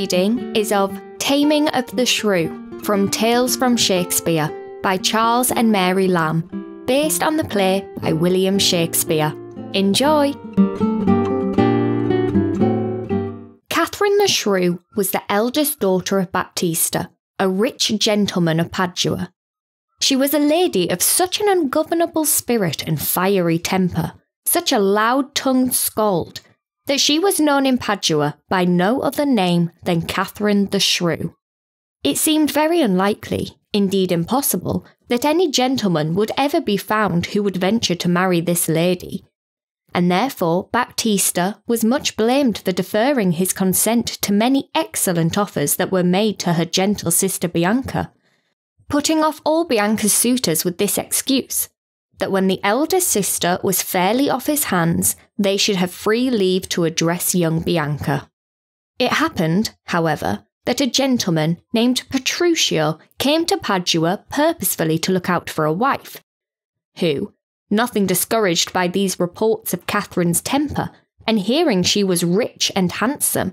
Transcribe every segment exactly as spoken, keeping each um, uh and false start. reading is of Taming of the Shrew from Tales from Shakespeare by Charles and Mary Lamb, based on the play by William Shakespeare. Enjoy! Katharine the Shrew was the eldest daughter of Baptista, a rich gentleman of Padua. She was a lady of such an ungovernable spirit and fiery temper, such a loud-tongued scold, that she was known in Padua by no other name than Katharine the Shrew. It seemed very unlikely, indeed impossible, that any gentleman would ever be found who would venture to marry this lady, and therefore Baptista was much blamed for deferring his consent to many excellent offers that were made to her gentle sister Bianca, putting off all Bianca's suitors with this excuse, that when the elder sister was fairly off his hands, they should have free leave to address young Bianca. It happened, however, that a gentleman named Petruchio came to Padua purposefully to look out for a wife, who, nothing discouraged by these reports of Catherine's temper, and hearing she was rich and handsome,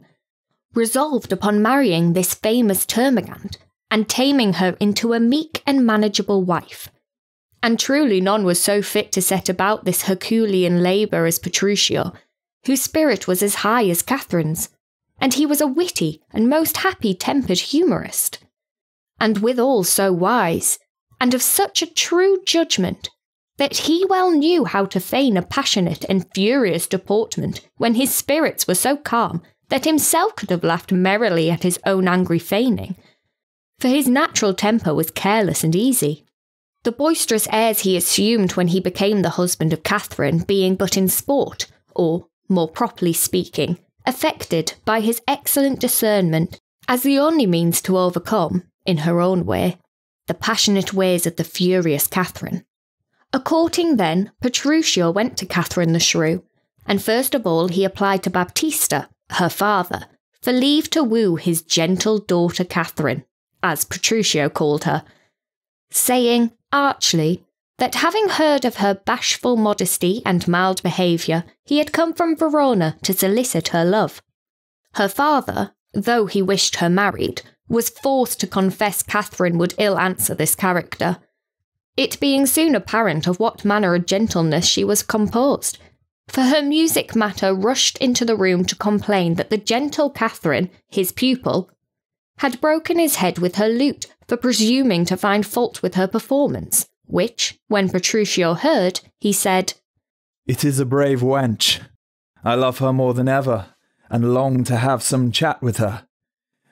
resolved upon marrying this famous termagant, and taming her into a meek and manageable wife. And truly none was so fit to set about this Herculean labour as Petruchio, whose spirit was as high as Catherine's, and he was a witty and most happy-tempered humourist, and withal so wise, and of such a true judgment, that he well knew how to feign a passionate and furious deportment when his spirits were so calm that himself could have laughed merrily at his own angry feigning, for his natural temper was careless and easy, the boisterous airs he assumed when he became the husband of Katharine being but in sport, or, more properly speaking, affected by his excellent discernment as the only means to overcome, in her own way, the passionate ways of the furious Katharine. A courting then, Petruchio went to Katharine the Shrew, and first of all he applied to Baptista, her father, for leave to woo his gentle daughter Katharine, as Petruchio called her, saying, archly, that having heard of her bashful modesty and mild behaviour, he had come from Verona to solicit her love. Her father, though he wished her married, was forced to confess Katharine would ill answer this character, it being soon apparent of what manner of gentleness she was composed, for her music matter rushed into the room to complain that the gentle Katharine, his pupil, had broken his head with her lute for presuming to find fault with her performance, which, when Petruchio heard, he said, "It is a brave wench. I love her more than ever, and long to have some chat with her.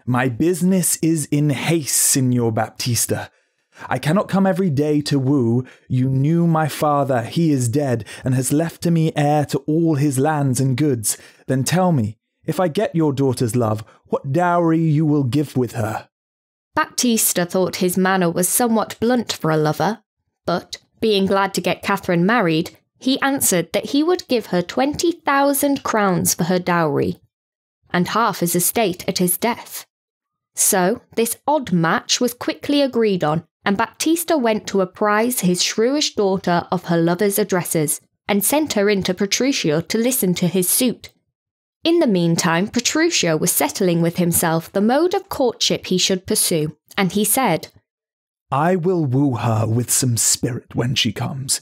My business is in haste, Signor Baptista. I cannot come every day to woo. You knew my father, he is dead, and has left to me heir to all his lands and goods. Then tell me, if I get your daughter's love, what dowry you will give with her." Baptista thought his manner was somewhat blunt for a lover, but, being glad to get Katharine married, he answered that he would give her twenty thousand crowns for her dowry, and half his estate at his death. So, this odd match was quickly agreed on, and Baptista went to apprise his shrewish daughter of her lover's addresses, and sent her in to Petruchio to listen to his suit. In the meantime, Petruchio was settling with himself the mode of courtship he should pursue, and he said, "I will woo her with some spirit when she comes.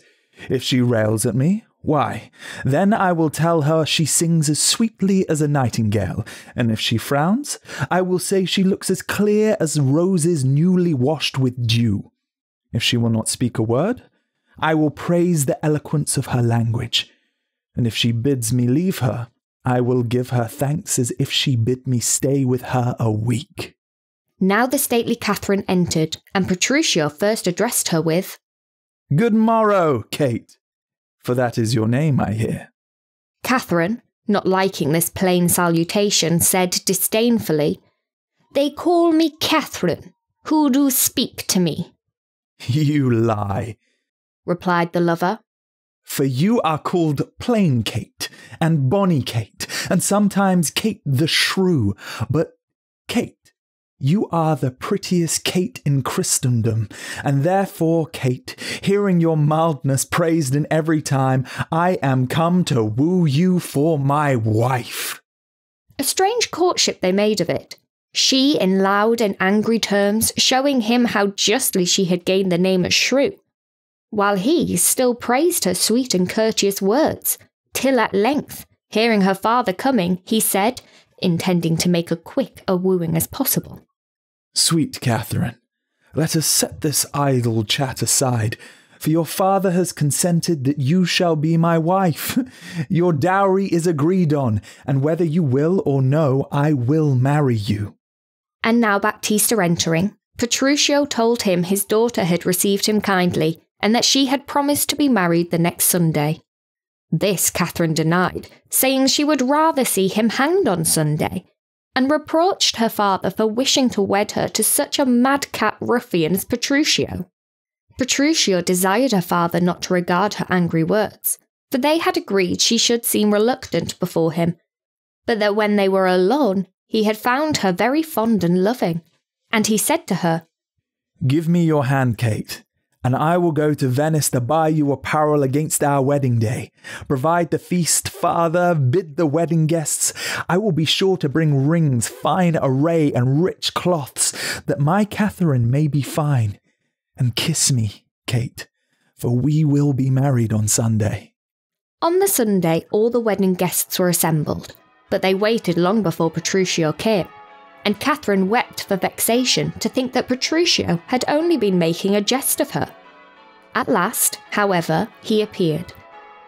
If she rails at me, why, then I will tell her she sings as sweetly as a nightingale, and if she frowns, I will say she looks as clear as roses newly washed with dew. If she will not speak a word, I will praise the eloquence of her language, and if she bids me leave her, I will give her thanks as if she bid me stay with her a week." Now the stately Katharine entered, and Petruchio first addressed her with, "Good morrow, Kate, for that is your name, I hear." Katharine, not liking this plain salutation, said disdainfully, "They call me Katharine. Who do speak to me?" "You lie," replied the lover, "for you are called Plain Kate, and Bonny Kate, and sometimes Kate the Shrew. But, Kate, you are the prettiest Kate in Christendom, and therefore, Kate, hearing your mildness praised in every time, I am come to woo you for my wife." A strange courtship they made of it, she in loud and angry terms showing him how justly she had gained the name of shrew, while he still praised her sweet and courteous words, till at length, hearing her father coming, he said, intending to make a quick a wooing as possible, "Sweet Katharine, let us set this idle chat aside, for your father has consented that you shall be my wife. Your dowry is agreed on, and whether you will or no, I will marry you." And now Baptista entering, Petruchio told him his daughter had received him kindly, and that she had promised to be married the next Sunday. This Katharine denied, saying she would rather see him hanged on Sunday, and reproached her father for wishing to wed her to such a madcap ruffian as Petruchio. Petruchio desired her father not to regard her angry words, for they had agreed she should seem reluctant before him, but that when they were alone, he had found her very fond and loving, and he said to her, "Give me your hand, Kate, and I will go to Venice to buy you apparel against our wedding day. Provide the feast, father, bid the wedding guests. I will be sure to bring rings, fine array, and rich cloths, that my Katharine may be fine. And kiss me, Kate, for we will be married on Sunday." On the Sunday, all the wedding guests were assembled, but they waited long before Petruchio came, and Katharine wept for vexation to think that Petruchio had only been making a jest of her. At last, however, he appeared,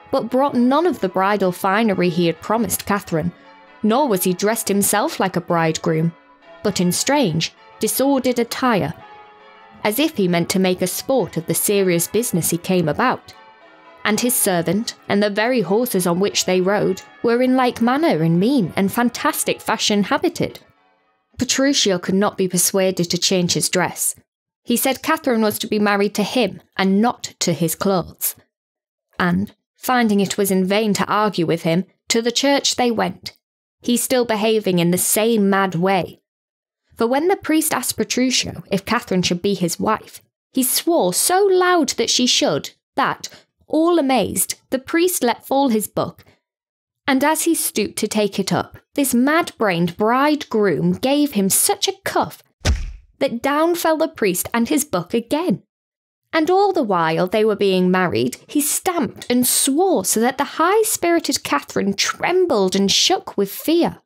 but brought none of the bridal finery he had promised Katharine, nor was he dressed himself like a bridegroom, but in strange, disordered attire, as if he meant to make a sport of the serious business he came about, and his servant, and the very horses on which they rode, were in like manner in mean and fantastic fashion habited. Petruchio could not be persuaded to change his dress. He said Katharine was to be married to him, and not to his clothes. And, finding it was in vain to argue with him, to the church they went, he still behaving in the same mad way. For when the priest asked Petruchio if Katharine should be his wife, he swore so loud that she should, that, all amazed, the priest let fall his book, and as he stooped to take it up, this mad-brained bridegroom gave him such a cuff that down fell the priest and his book again. And all the while they were being married, he stamped and swore so that the high-spirited Katharine trembled and shook with fear.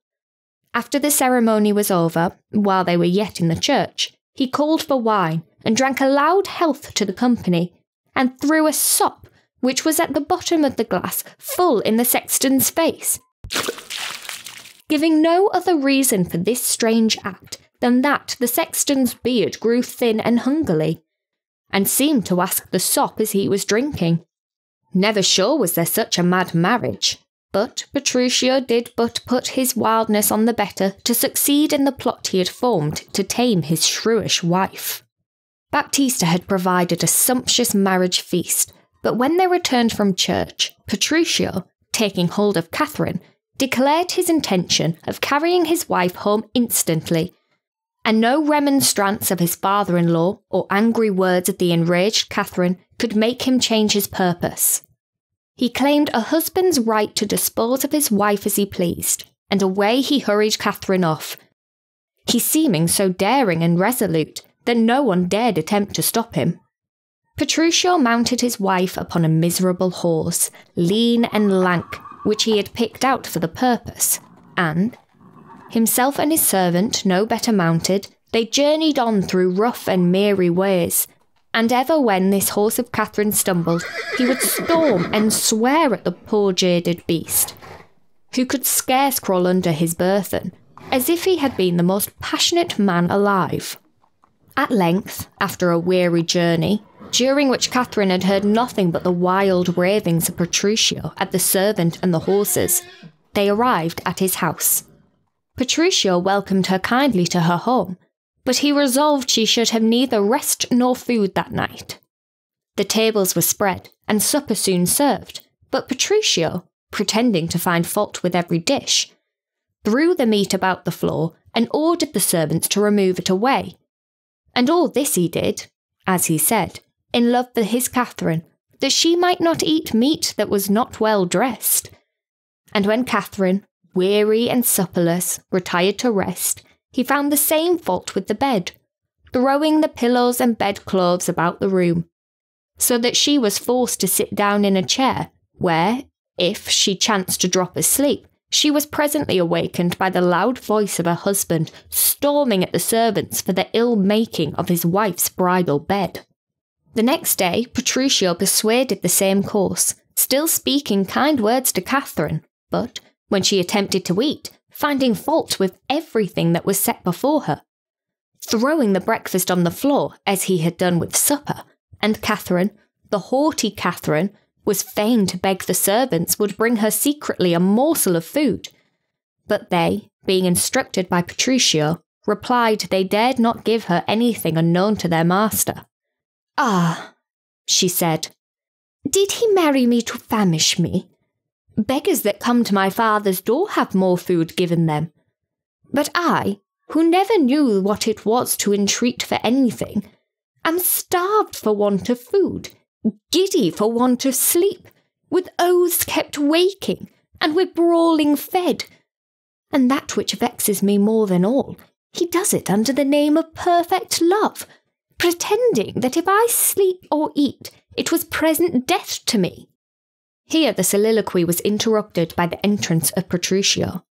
After the ceremony was over, while they were yet in the church, he called for wine and drank a loud health to the company, and threw a sop, which was at the bottom of the glass, full in the sexton's face, giving no other reason for this strange act than that the sexton's beard grew thin and hungerly, and seemed to ask the sop as he was drinking. Never sure was there such a mad marriage. But Petruchio did but put his wildness on the better to succeed in the plot he had formed to tame his shrewish wife. Baptista had provided a sumptuous marriage feast, but when they returned from church, Petruchio, taking hold of Katharine, declared his intention of carrying his wife home instantly, and no remonstrance of his father-in-law or angry words of the enraged Katharine could make him change his purpose. He claimed a husband's right to dispose of his wife as he pleased, and away he hurried Katharine off, he seeming so daring and resolute that no one dared attempt to stop him. Petruchio mounted his wife upon a miserable horse, lean and lank, which he had picked out for the purpose, and, himself and his servant no better mounted, they journeyed on through rough and miry ways, and ever when this horse of Katharine stumbled, he would storm and swear at the poor jaded beast, who could scarce crawl under his burthen, as if he had been the most passionate man alive. At length, after a weary journey, during which Katharine had heard nothing but the wild ravings of Petruchio at the servant and the horses, they arrived at his house. Petruchio welcomed her kindly to her home, but he resolved she should have neither rest nor food that night. The tables were spread, and supper soon served, but Petruchio, pretending to find fault with every dish, threw the meat about the floor and ordered the servants to remove it away. And all this he did, as he said, in love for his Katharine, that she might not eat meat that was not well dressed. And when Katharine, weary and supperless, retired to rest, he found the same fault with the bed, throwing the pillows and bedclothes about the room, so that she was forced to sit down in a chair where, if she chanced to drop asleep, she was presently awakened by the loud voice of her husband storming at the servants for the ill-making of his wife's bridal bed. The next day, Petruchio persuaded the same course, still speaking kind words to Katharine, but, when she attempted to eat, finding fault with everything that was set before her, throwing the breakfast on the floor as he had done with supper, and Katharine, the haughty Katharine, was fain to beg the servants would bring her secretly a morsel of food. But they, being instructed by Petruchio, replied they dared not give her anything unknown to their master. "Ah," she said, "did he marry me to famish me? Beggars that come to my father's door have more food given them. But I, who never knew what it was to entreat for anything, am starved for want of food, giddy for want of sleep, with oaths kept waking, and with brawling fed. And that which vexes me more than all, he does it under the name of perfect love, pretending that if I sleep or eat, it was present death to me." Here the soliloquy was interrupted by the entrance of Petruchio.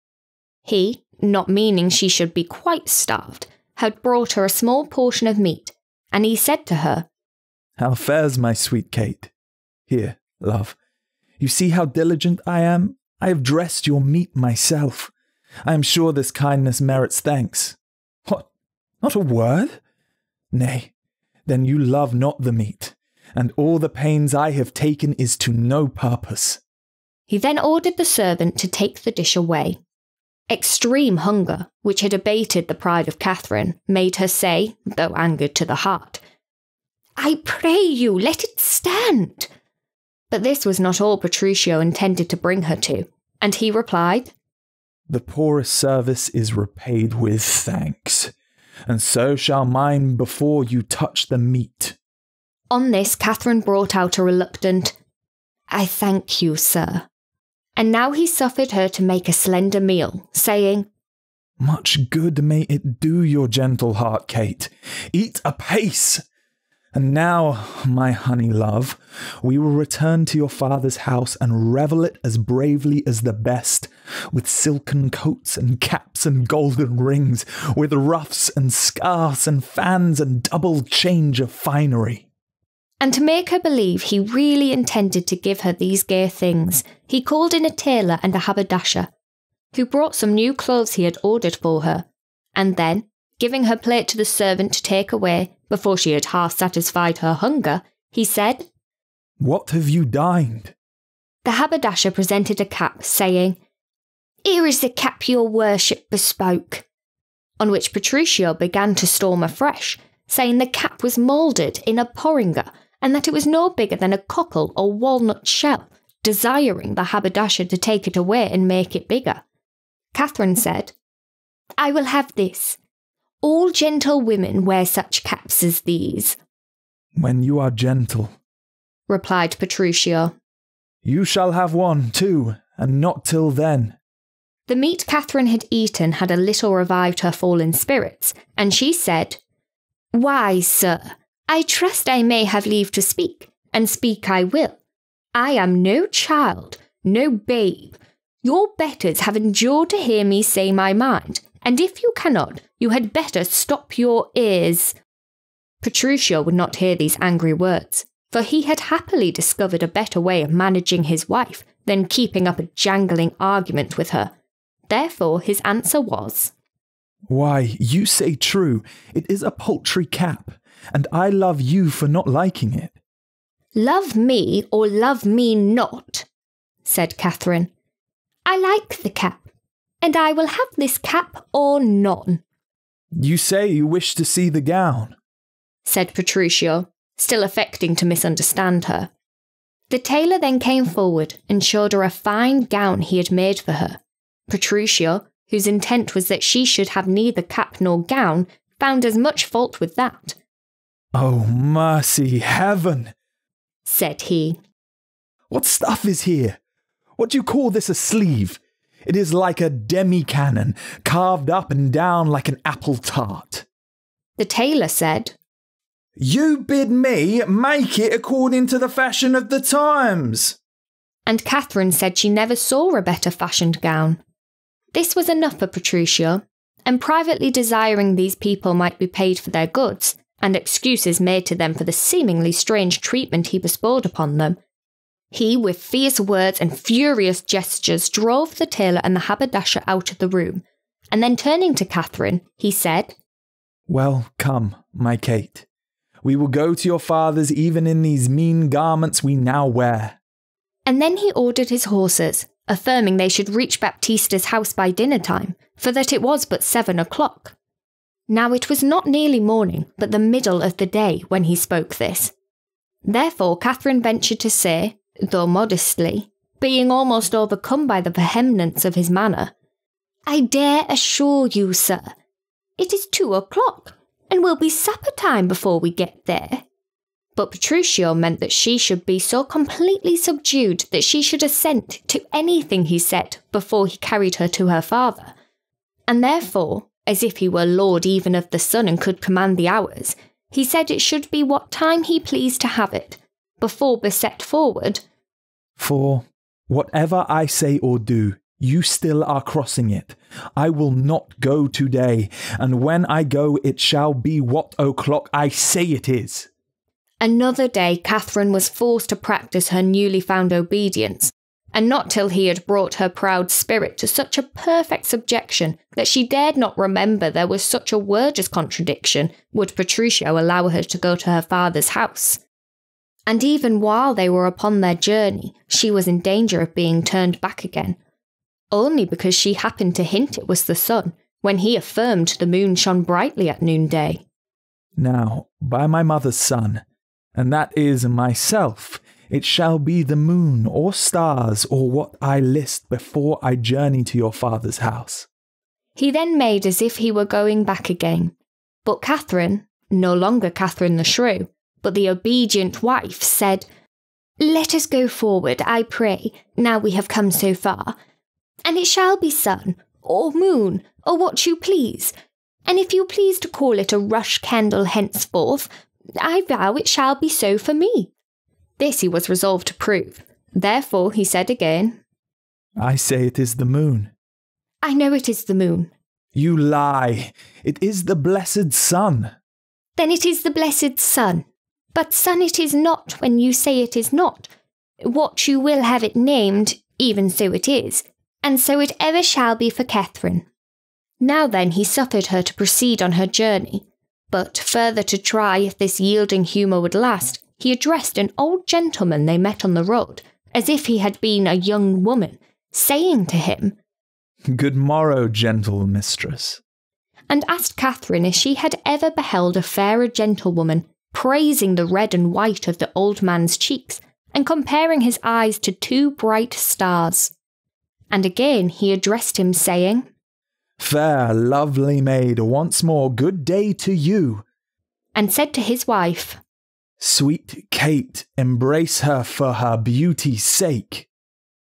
He, not meaning she should be quite starved, had brought her a small portion of meat, and he said to her, "How fares my sweet Kate? Here, love, you see how diligent I am. I have dressed your meat myself. I am sure this kindness merits thanks. What, not a word? Nay, then you love not the meat, and all the pains I have taken is to no purpose." He then ordered the servant to take the dish away. Extreme hunger, which had abated the pride of Katharine, made her say, though angered to the heart, "I pray you, let it stand." But this was not all Petruchio intended to bring her to, and he replied, "The poorest service is repaid with thanks, and so shall mine before you touch the meat." On this, Katharine brought out a reluctant, "I thank you, sir." And now he suffered her to make a slender meal, saying, "Much good may it do your gentle heart, Kate. Eat apace. And now, my honey love, we will return to your father's house and revel it as bravely as the best, with silken coats and caps and golden rings, with ruffs and scarfs and fans and double change of finery." And to make her believe he really intended to give her these gay things, he called in a tailor and a haberdasher, who brought some new clothes he had ordered for her, and then, giving her plate to the servant to take away, before she had half satisfied her hunger, he said, "What have you dined?" The haberdasher presented a cap, saying, "Here is the cap your worship bespoke." On which Petruchio began to storm afresh, saying the cap was moulded in a porringer, and that it was no bigger than a cockle or walnut shell, desiring the haberdasher to take it away and make it bigger. Katharine said, "I will have this. All gentle women wear such caps as these." "When you are gentle," replied Petruchio, "you shall have one too, and not till then." The meat Katharine had eaten had a little revived her fallen spirits, and she said, "Why, sir, I trust I may have leave to speak, and speak I will. I am no child, no babe. Your betters have endured to hear me say my mind, and if you cannot, you had better stop your ears." Petruchio would not hear these angry words, for he had happily discovered a better way of managing his wife than keeping up a jangling argument with her. Therefore his answer was, "Why, you say true, it is a paltry cap, and I love you for not liking it." "Love me or love me not," said Katharine, "I like the cap, and I will have this cap or none." "You say you wish to see the gown," said Petruchio, still affecting to misunderstand her. The tailor then came forward and showed her a fine gown he had made for her. Petruchio, whose intent was that she should have neither cap nor gown, found as much fault with that. "Oh, mercy heaven!" said he. "What stuff is here? What do you call this a sleeve? It is like a demi-cannon, carved up and down like an apple tart. The tailor said, You bid me make it according to the fashion of the times. And Katharine said she never saw a better fashioned gown. This was enough for Petruchio, and privately desiring these people might be paid for their goods, and excuses made to them for the seemingly strange treatment he bestowed upon them, he, with fierce words and furious gestures, drove the tailor and the haberdasher out of the room, and then turning to Katharine, he said, Well, come, my Kate. We will go to your father's even in these mean garments we now wear. And then he ordered his horses, affirming they should reach Baptista's house by dinner time, for that it was but seven o'clock. Now it was not nearly morning, but the middle of the day when he spoke this. Therefore Katharine ventured to say, though modestly, being almost overcome by the vehemence of his manner, I dare assure you, sir, it is two o'clock, and will be supper time before we get there. But Petruchio meant that she should be so completely subdued that she should assent to anything he said before he carried her to her father, and therefore, as if he were lord even of the sun and could command the hours, he said it should be what time he pleased to have it, before beset forward. For whatever I say or do, you still are crossing it. I will not go today, and when I go it shall be what o'clock I say it is. Another day Katharine was forced to practise her newly found obedience, and not till he had brought her proud spirit to such a perfect subjection that she dared not remember there was such a word as contradiction would Petruchio allow her to go to her father's house. And even while they were upon their journey, she was in danger of being turned back again, only because she happened to hint it was the sun, when he affirmed the moon shone brightly at noonday. Now, by my mother's son, and that is myself, it shall be the moon or stars or what I list before I journey to your father's house. He then made as if he were going back again, but Katharine, no longer Katharine the Shrew, but the obedient wife, said, Let us go forward, I pray, now we have come so far. And it shall be sun, or moon, or what you please. And if you please to call it a rush candle henceforth, I vow it shall be so for me. This he was resolved to prove. Therefore he said again, I say it is the moon. I know it is the moon. You lie. It is the blessed sun. Then it is the blessed sun. But sun it is not when you say it is not. What you will have it named, even so it is. And so it ever shall be for Katharine. Now then he suffered her to proceed on her journey, but further to try if this yielding humour would last, he addressed an old gentleman they met on the road, as if he had been a young woman, saying to him, Good morrow, gentle mistress, and asked Katharine if she had ever beheld a fairer gentlewoman, praising the red and white of the old man's cheeks, and comparing his eyes to two bright stars. And again he addressed him, saying, Fair, lovely maid, once more good day to you. And said to his wife, Sweet Kate, embrace her for her beauty's sake.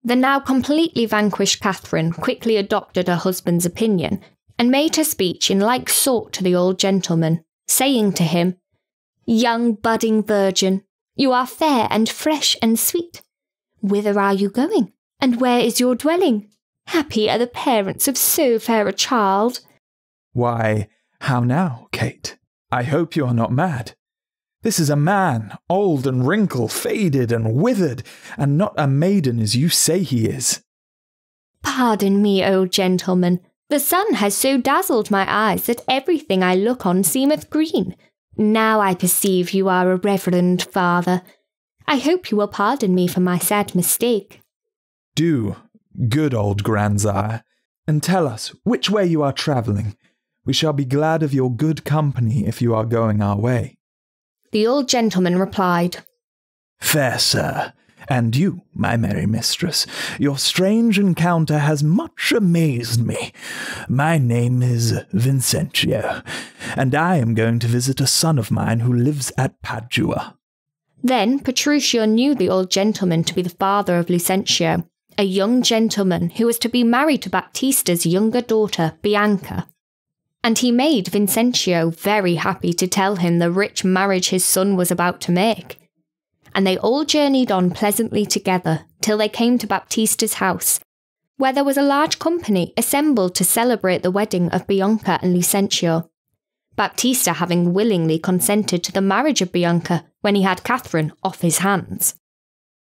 The now completely vanquished Katharine quickly adopted her husband's opinion, and made her speech in like sort to the old gentleman, saying to him, Young budding virgin, you are fair and fresh and sweet. Whither are you going? And where is your dwelling? Happy are the parents of so fair a child. Why, how now, Kate? I hope you are not mad. This is a man, old and wrinkled, faded and withered, and not a maiden as you say he is. Pardon me, old gentleman. The sun has so dazzled my eyes that everything I look on seemeth green. Now I perceive you are a reverend father. I hope you will pardon me for my sad mistake. Do, good old grandsire, and tell us which way you are travelling. We shall be glad of your good company if you are going our way. The old gentleman replied, Fair sir, and you, my merry mistress, your strange encounter has much amazed me. My name is Vincentio, and I am going to visit a son of mine who lives at Padua. Then Petruchio knew the old gentleman to be the father of Lucentio, a young gentleman who was to be married to Baptista's younger daughter, Bianca, and he made Vincentio very happy to tell him the rich marriage his son was about to make. And they all journeyed on pleasantly together till they came to Baptista's house, where there was a large company assembled to celebrate the wedding of Bianca and Lucentio, Baptista having willingly consented to the marriage of Bianca when he had Katharine off his hands.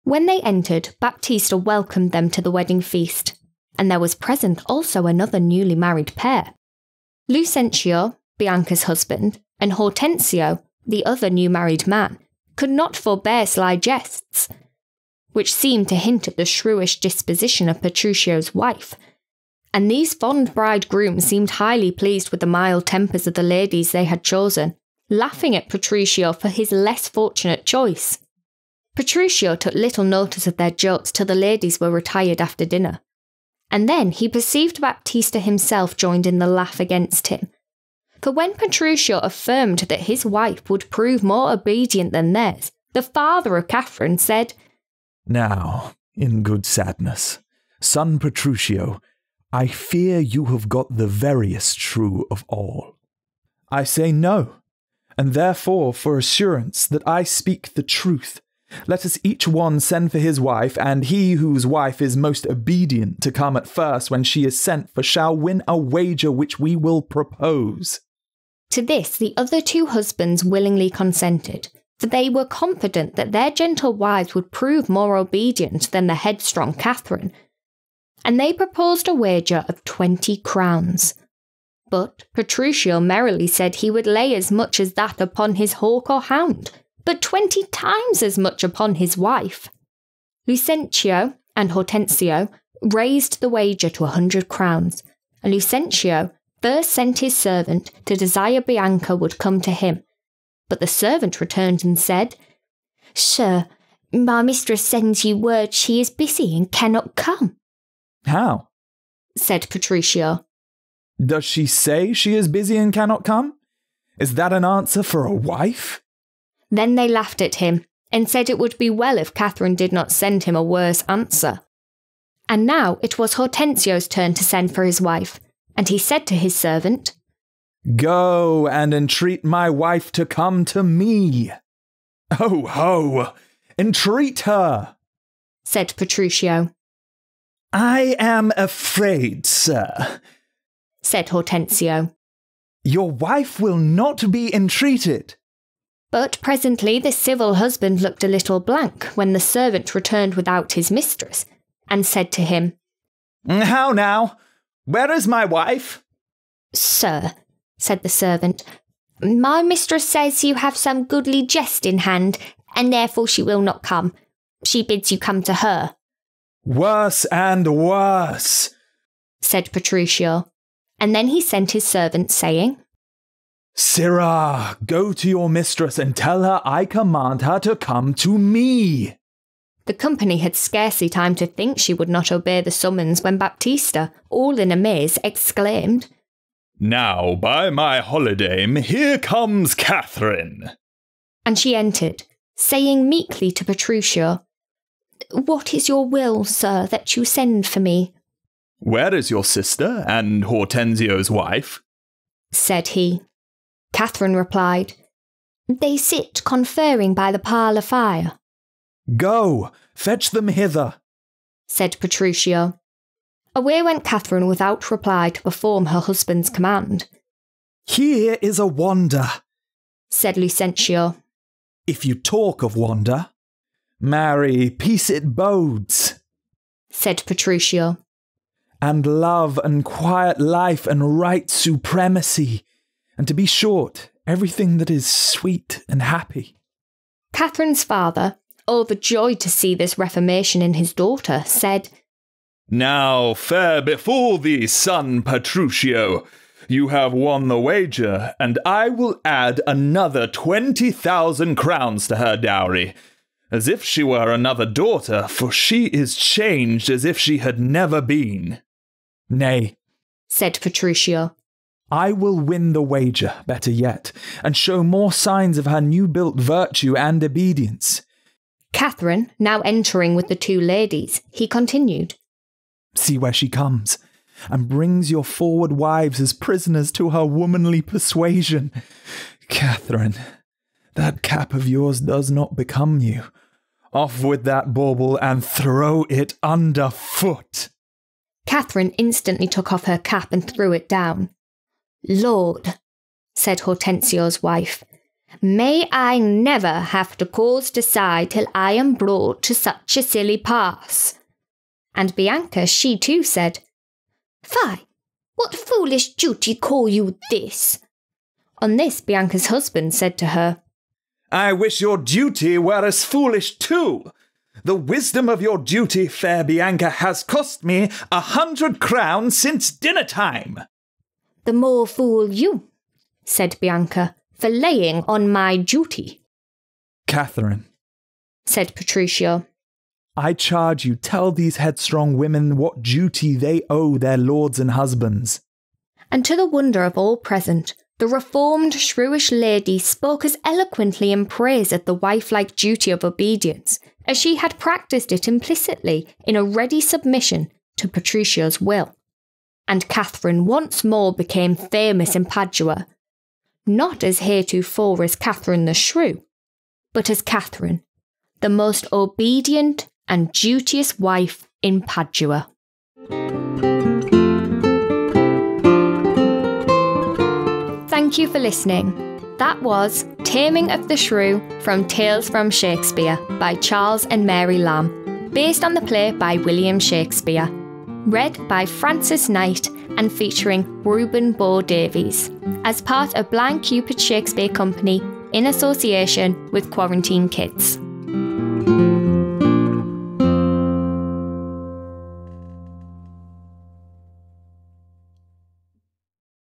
When they entered, Baptista welcomed them to the wedding feast, and there was present also another newly married pair, Lucentio, Bianca's husband, and Hortensio, the other new married man, could not forbear sly jests, which seemed to hint at the shrewish disposition of Petruchio's wife, and these fond bridegrooms seemed highly pleased with the mild tempers of the ladies they had chosen, laughing at Petruchio for his less fortunate choice. Petruchio took little notice of their jokes till the ladies were retired after dinner, and then he perceived Baptista himself joined in the laugh against him. For when Petruchio affirmed that his wife would prove more obedient than theirs, the father of Katharine said, "Now, in good sadness, son Petruchio, I fear you have got the veriest shrew of all." "I say no, and therefore for assurance that I speak the truth, let us each one send for his wife, and he whose wife is most obedient to come at first when she is sent for shall win a wager which we will propose." To this the other two husbands willingly consented, for they were confident that their gentle wives would prove more obedient than the headstrong Katharine, and they proposed a wager of twenty crowns. But Petruchio merrily said he would lay as much as that upon his hawk or hound, but twenty times as much upon his wife. Lucentio and Hortensio raised the wager to a hundred crowns, and Lucentio first sent his servant to desire Bianca would come to him. But the servant returned and said, "Sir, my mistress sends you word she is busy and cannot come." "How?" said Petruchio. "Does she say she is busy and cannot come? Is that an answer for a wife?" Then they laughed at him, and said it would be well if Katharine did not send him a worse answer. And now it was Hortensio's turn to send for his wife, and he said to his servant, "Go and entreat my wife to come to me." "Ho, ho! Entreat her!" said Petruchio. "I am afraid, sir," said Hortensio, "your wife will not be entreated." But presently the civil husband looked a little blank when the servant returned without his mistress, and said to him, "How now? Where is my wife?" "Sir," said the servant, "my mistress says you have some goodly jest in hand, and therefore she will not come. She bids you come to her." "Worse and worse," said Petruchio, and then he sent his servant, saying, "Sirrah, go to your mistress and tell her I command her to come to me." The company had scarcely time to think she would not obey the summons when Baptista, all in a maze, exclaimed, "Now, by my holidame, here comes Katharine." And she entered, saying meekly to Petruchio, "What is your will, sir, that you send for me?" "Where is your sister and Hortensio's wife?" said he. Katharine replied, "They sit conferring by the parlour fire." "Go, fetch them hither," said Petruchio. Away went Katharine without reply to perform her husband's command. "Here is a wonder," said Lucentio. "If you talk of wonder, marry, peace it bodes," said Petruchio, "and love and quiet life and right supremacy, and to be short, everything that is sweet and happy." Katharine's father, overjoyed to see this reformation in his daughter, said, "Now, fair befall thee, son Petruchio. You have won the wager, and I will add another twenty thousand crowns to her dowry, as if she were another daughter, for she is changed as if she had never been." "Nay," said Petruchio, "I will win the wager, better yet, and show more signs of her new-built virtue and obedience. Katharine, now entering with the two ladies, he continued, "See where she comes, and brings your forward wives as prisoners to her womanly persuasion. Katharine, that cap of yours does not become you. Off with that bauble and throw it under foot." Katharine instantly took off her cap and threw it down. "Lord," said Hortensio's wife, "may I never have to cause to sigh till I am brought to such a silly pass." And Bianca, she too said, "Fie, what foolish duty call you this?" On this Bianca's husband said to her, "I wish your duty were as foolish too. The wisdom of your duty, fair Bianca, has cost me a hundred crowns since dinner time." "The more fool you," said Bianca, "for laying on my duty." "Katharine," said Petruchio, "I charge you, tell these headstrong women what duty they owe their lords and husbands." And to the wonder of all present, the reformed, shrewish lady spoke as eloquently in praise of the wife-like duty of obedience as she had practised it implicitly in a ready submission to Petruchio's will. And Katharine once more became famous in Padua, not as heretofore as Katharine the Shrew, but as Katharine, the most obedient and duteous wife in Padua. Thank you for listening. That was Taming of the Shrew from Tales from Shakespeare by Charles and Mary Lamb, based on the play by William Shakespeare, read by Frances Knight and featuring Reuben Beau Davies, as part of Blind Cupid Shakespeare Company in association with Quarantine Kids.